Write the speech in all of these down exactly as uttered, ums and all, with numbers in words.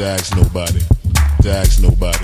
Dags nobody. Dags nobody.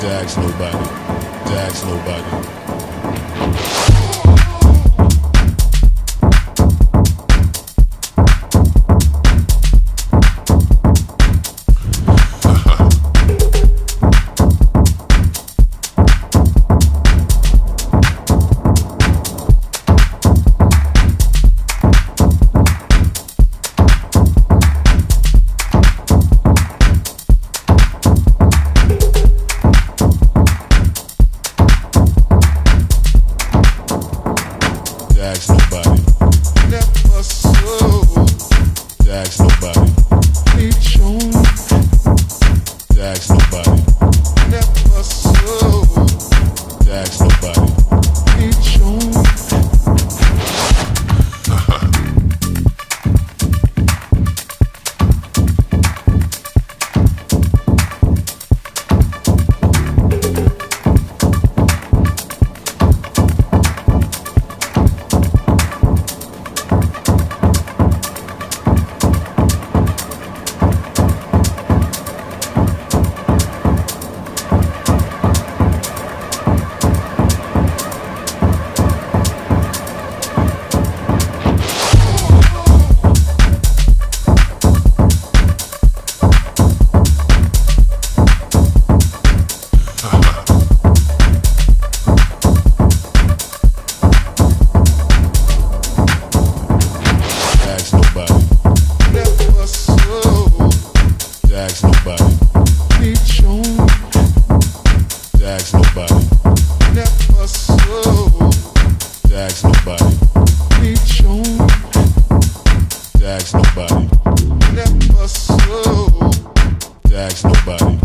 Dags nobody. Dags nobody. Dags nobody. Never so. Dags nobody. Dags nobody. Never so. Dags nobody. Dags nobody. Dags nobody. Never so. Dags nobody. Dags nobody. Never so. Dags nobody.